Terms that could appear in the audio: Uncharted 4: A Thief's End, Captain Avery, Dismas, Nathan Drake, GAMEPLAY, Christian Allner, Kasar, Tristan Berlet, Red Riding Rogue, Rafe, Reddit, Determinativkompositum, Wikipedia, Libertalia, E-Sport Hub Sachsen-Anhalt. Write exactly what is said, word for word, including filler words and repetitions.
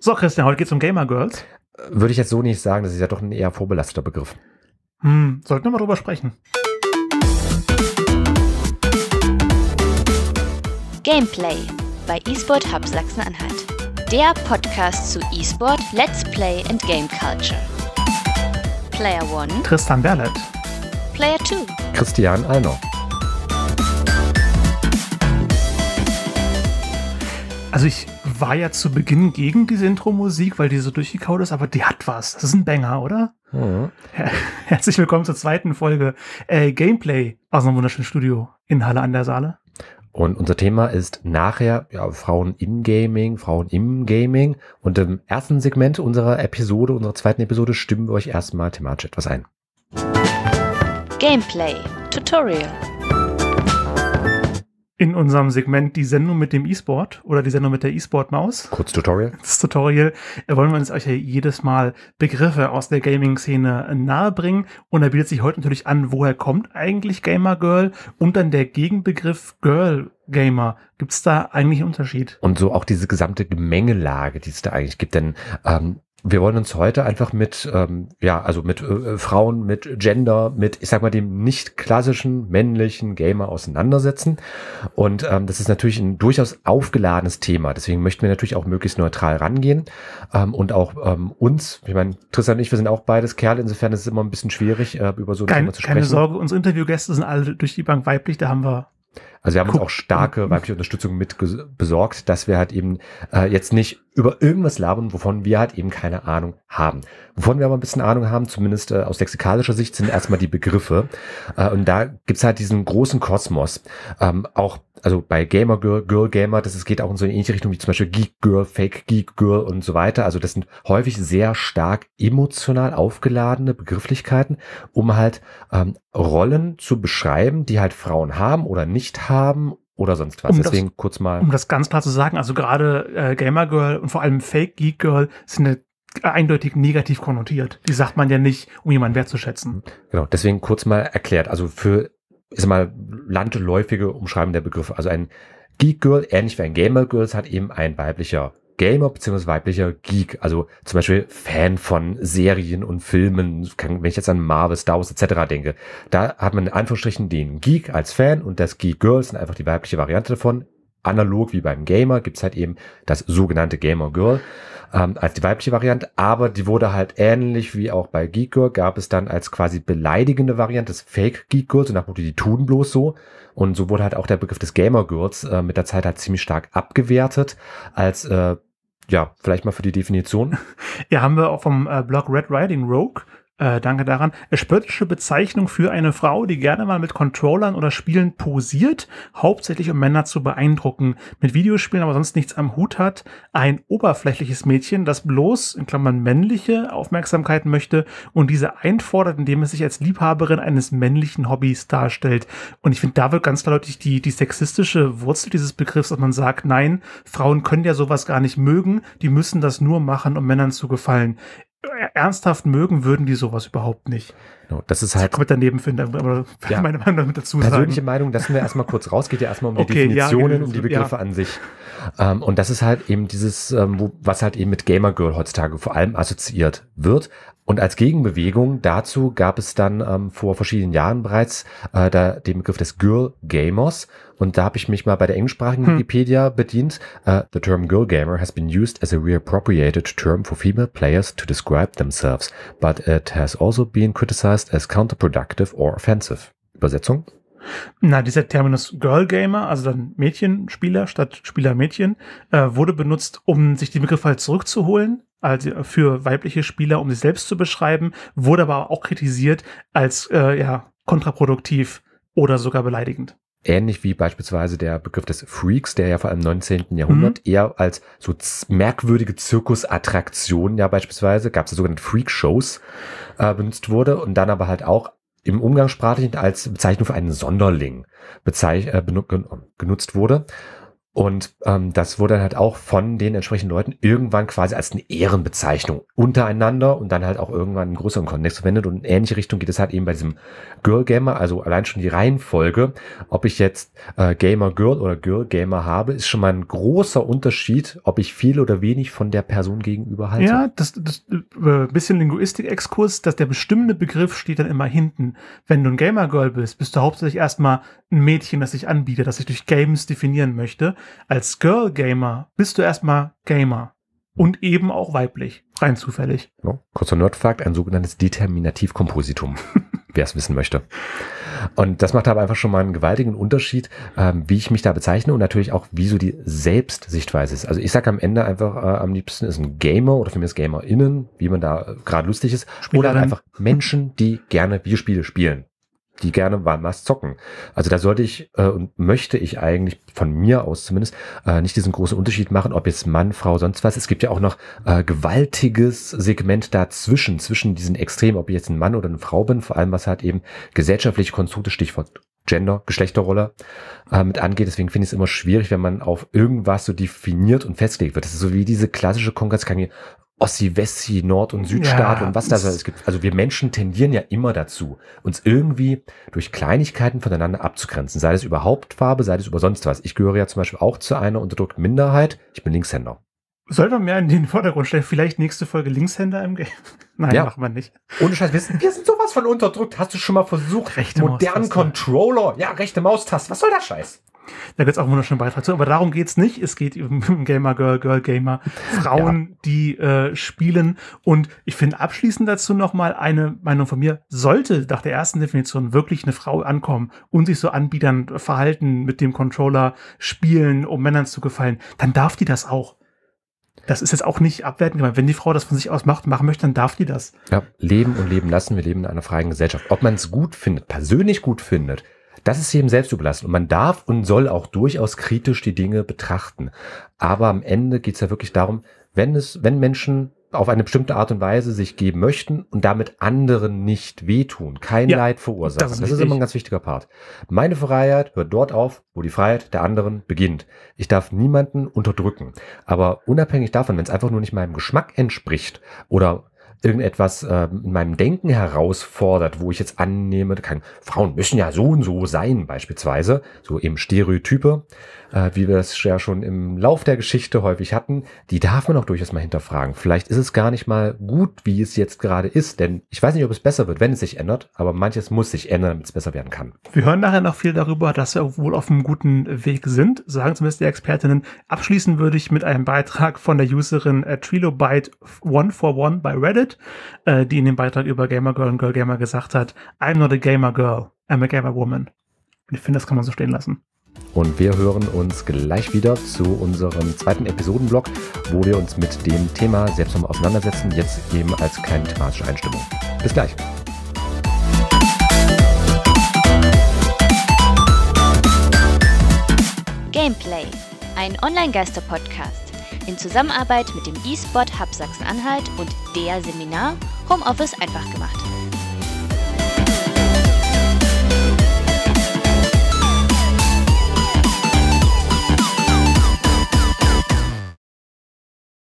So, Christian, heute geht's um Gamer Girls. Würde ich jetzt so nicht sagen, das ist ja doch ein eher vorbelasteter Begriff. Hm, sollten wir mal drüber sprechen. Gameplay bei E-Sport Hub Sachsen-Anhalt. Der Podcast zu E-Sport, Let's Play and Game Culture. Player One: Tristan Berlet. Player Two: Christian Allner. Also ich war ja zu Beginn gegen diese Intro-Musik, weil die so durchgekaut ist, aber die hat was. Das ist ein Banger, oder? Mhm. Her Herzlich willkommen zur zweiten Folge äh, Gameplay aus einem wunderschönen Studio in Halle an der Saale. Und unser Thema ist nachher ja, Frauen im Gaming, Frauen im Gaming. Und im ersten Segment unserer Episode, unserer zweiten Episode, stimmen wir euch erstmal thematisch etwas ein. Gameplay Tutorial. In unserem Segment die Sendung mit dem E-Sport oder die Sendung mit der E-Sport-Maus. Kurz Tutorial. Das Tutorial wollen wir uns euch ja jedes Mal Begriffe aus der Gaming-Szene nahebringen. Und da bietet sich heute natürlich an, woher kommt eigentlich Gamer Girl? Und dann der Gegenbegriff Girl Gamer. Gibt es da eigentlich einen Unterschied? Und so auch diese gesamte Gemengelage, die es da eigentlich gibt. Denn ähm, wir wollen uns heute einfach mit, ähm, ja, also mit äh, Frauen, mit Gender, mit, ich sag mal, dem nicht klassischen männlichen Gamer auseinandersetzen. Und ähm, das ist natürlich ein durchaus aufgeladenes Thema. Deswegen möchten wir natürlich auch möglichst neutral rangehen. Ähm, und auch ähm, uns, ich meine, Tristan und ich, wir sind auch beides Kerle. Insofern ist es immer ein bisschen schwierig, äh, über so ein Kein, Thema zu sprechen. Keine Sorge, unsere Interviewgäste sind alle durch die Bank weiblich, da haben wir... Also wir haben uns auch starke weibliche Unterstützung mit besorgt, dass wir halt eben äh, jetzt nicht über irgendwas labern, wovon wir halt eben keine Ahnung haben. Wovon wir aber ein bisschen Ahnung haben, zumindest äh, aus lexikalischer Sicht, sind erstmal die Begriffe. Äh, und da gibt es halt diesen großen Kosmos. Ähm, auch also bei Gamer Girl, Girl Gamer, das ist, geht auch in so eine ähnliche Richtung wie zum Beispiel Geek Girl, Fake Geek Girl und so weiter. Also das sind häufig sehr stark emotional aufgeladene Begrifflichkeiten, um halt ähm, Rollen zu beschreiben, die halt Frauen haben oder nicht haben oder sonst was. Um Deswegen das, kurz mal. Um das ganz klar zu sagen, also gerade äh, Gamer Girl und vor allem Fake Geek Girl sind eine eindeutig negativ konnotiert. Die sagt man ja nicht, um jemanden wertzuschätzen. Genau, deswegen kurz mal erklärt. Also für ist mal landläufige Umschreibung der Begriffe. Also ein Geek Girl, ähnlich wie ein Gamer Girl, ist halt eben ein weiblicher Gamer bzw. weiblicher Geek. Also zum Beispiel Fan von Serien und Filmen, wenn ich jetzt an Marvel, Star Wars et cetera denke. Da hat man in Anführungsstrichen den Geek als Fan und das Geek Girl sind einfach die weibliche Variante davon. Analog wie beim Gamer gibt es halt eben das sogenannte Gamer Girl ähm, als die weibliche Variante, aber die wurde halt ähnlich wie auch bei Geek Girl, gab es dann als quasi beleidigende Variante des Fake Geek Girls und nach die tun bloß so und so wurde halt auch der Begriff des Gamer Girls äh, mit der Zeit halt ziemlich stark abgewertet als äh, ja, vielleicht mal für die Definition. Ja, haben wir auch vom äh, Blog Red Riding Rogue. Äh, danke daran. Spöttische Bezeichnung für eine Frau, die gerne mal mit Controllern oder Spielen posiert, hauptsächlich um Männer zu beeindrucken. Mit Videospielen aber sonst nichts am Hut hat. Ein oberflächliches Mädchen, das bloß, in Klammern männliche, Aufmerksamkeit möchte und diese einfordert, indem es sich als Liebhaberin eines männlichen Hobbys darstellt. Und ich finde, da wird ganz klar deutlich die, die sexistische Wurzel dieses Begriffs, dass man sagt, nein, Frauen können ja sowas gar nicht mögen, die müssen das nur machen, um Männern zu gefallen. Ernsthaft mögen würden die sowas überhaupt nicht. No, das ist halt. Ich komme daneben finden, aber ja. Meine Meinung damit dazu sagen. Persönliche Meinung, das sind wir erstmal kurz raus, geht ja erstmal um die okay, Definitionen, ja, genau, um die Begriffe ja. an sich. Ähm, und das ist halt eben dieses, ähm, wo, was halt eben mit Gamer Girl heutzutage vor allem assoziiert wird. Und als Gegenbewegung dazu gab es dann ähm, vor verschiedenen Jahren bereits äh, da, den Begriff des Girl Gamers. Und da habe ich mich mal bei der englischsprachigen hm. Wikipedia bedient. Uh, the term Girl Gamer has been used as a reappropriated term for female players to describe themselves, but it has also been criticized as counterproductive or offensive. Übersetzung? Na, dieser Terminus Girl Gamer, also dann Mädchenspieler statt Spieler-Mädchen, äh, wurde benutzt, um sich den Begriff halt zurückzuholen. Also für weibliche Spieler, um sich selbst zu beschreiben, wurde aber auch kritisiert als äh, ja, kontraproduktiv oder sogar beleidigend. Ähnlich wie beispielsweise der Begriff des Freaks, der ja vor allem im neunzehnten Jahrhundert mhm. eher als so merkwürdige Zirkusattraktion ja beispielsweise, gab es ja sogenannte Freak-Shows, äh, benutzt wurde und dann aber halt auch im Umgangssprachlichen als Bezeichnung für einen Sonderling bezeich äh, genutzt wurde. Und ähm, das wurde dann halt auch von den entsprechenden Leuten irgendwann quasi als eine Ehrenbezeichnung untereinander und dann halt auch irgendwann in größeren Kontext verwendet. Und in ähnliche Richtung geht es halt eben bei diesem Girl Gamer, also allein schon die Reihenfolge, ob ich jetzt äh, Gamer Girl oder Girl Gamer habe, ist schon mal ein großer Unterschied, ob ich viel oder wenig von der Person gegenüber halte. Ja, das, das äh, bisschen Linguistik-Exkurs, dass der bestimmende Begriff steht dann immer hinten. Wenn du ein Gamer Girl bist, bist du hauptsächlich erstmal ein Mädchen, das sich anbietet, das sich durch Games definieren möchte. Als Girl Gamer bist du erstmal Gamer und eben auch weiblich, rein zufällig. Ja, kurzer Nerdfakt, ein sogenanntes Determinativkompositum, wer es wissen möchte. Und das macht aber einfach schon mal einen gewaltigen Unterschied, ähm, wie ich mich da bezeichne und natürlich auch, wie so die Selbstsichtweise ist. Also ich sage am Ende einfach, äh, am liebsten ist ein Gamer oder für mich ist GamerInnen, wie man da gerade lustig ist, Spielerin. Oder einfach Menschen, die gerne Videospiele spielen. Die gerne was zocken. Also da sollte ich äh, und möchte ich eigentlich von mir aus zumindest äh, nicht diesen großen Unterschied machen, ob jetzt Mann, Frau, sonst was. Es gibt ja auch noch äh, gewaltiges Segment dazwischen, zwischen diesen Extremen, ob ich jetzt ein Mann oder eine Frau bin, vor allem was halt eben gesellschaftliche Konstrukte, Stichwort Gender, Geschlechterrolle äh, mit angeht. Deswegen finde ich es immer schwierig, wenn man auf irgendwas so definiert und festgelegt wird. Das ist so wie diese klassische Konkurrenzkampagne. Ossi, Wessi, Nord- und Südstaat ja, und was da alles gibt. Also wir Menschen tendieren ja immer dazu, uns irgendwie durch Kleinigkeiten voneinander abzugrenzen. Sei es über Hauptfarbe, sei es über sonst was. Ich gehöre ja zum Beispiel auch zu einer unterdrückten Minderheit. Ich bin Linkshänder. Sollte man mehr in den Vordergrund stellen? Vielleicht nächste Folge Linkshänder im Game? Nein, ja. Macht man nicht. Ohne Scheiß, wir sind, wir sind sowas von unterdrückt. Hast du schon mal versucht? Rechte modernen Maustaste. Controller. Ja, rechte Maustaste. Was soll der Scheiß? Da gibt es auch einen wunderschönen Beitrag zu, aber darum geht es nicht. Es geht um Gamer, Girl, Girl, Gamer, Frauen, ja. die äh, spielen. Und ich finde abschließend dazu nochmal eine Meinung von mir. Sollte nach der ersten Definition wirklich eine Frau ankommen und sich so anbietern, verhalten, mit dem Controller spielen, um Männern zu gefallen, dann darf die das auch. Das ist jetzt auch nicht abwertend gemeint. Wenn die Frau das von sich aus macht, machen möchte, dann darf die das. Ja, leben und leben lassen. Wir leben in einer freien Gesellschaft. Ob man es gut findet, persönlich gut findet, das ist jedem selbst überlassen. Und man darf und soll auch durchaus kritisch die Dinge betrachten. Aber am Ende geht es ja wirklich darum, wenn es, wenn Menschen auf eine bestimmte Art und Weise sich geben möchten und damit anderen nicht wehtun, kein ja, Leid verursachen. Das, das ist immer ein ganz wichtiger Part. Meine Freiheit hört dort auf, wo die Freiheit der anderen beginnt. Ich darf niemanden unterdrücken. Aber unabhängig davon, wenn es einfach nur nicht meinem Geschmack entspricht oder irgendetwas äh, in meinem Denken herausfordert, wo ich jetzt annehme, kann, Frauen müssen ja so und so sein beispielsweise, so eben Stereotype, äh, wie wir das ja schon im Lauf der Geschichte häufig hatten, die darf man auch durchaus mal hinterfragen. Vielleicht ist es gar nicht mal gut, wie es jetzt gerade ist, denn ich weiß nicht, ob es besser wird, wenn es sich ändert, aber manches muss sich ändern, damit es besser werden kann. Wir hören nachher noch viel darüber, dass wir wohl auf einem guten Weg sind, sagen zumindest die Expertinnen. Abschließen würde ich mit einem Beitrag von der Userin äh, Trilobite one four one bei Reddit, die in dem Beitrag über Gamer Girl und Girl Gamer gesagt hat, I'm not a Gamer Girl, I'm a Gamer Woman. Und ich finde, das kann man so stehen lassen. Und wir hören uns gleich wieder zu unserem zweiten Episodenblock, wo wir uns mit dem Thema selbst nochmal auseinandersetzen, jetzt eben als kleine thematische Einstimmung. Bis gleich. Gameplay, ein Online-Geister-Podcast. In Zusammenarbeit mit dem E-Sport Hub Sachsen-Anhalt und der Seminar Homeoffice einfach gemacht.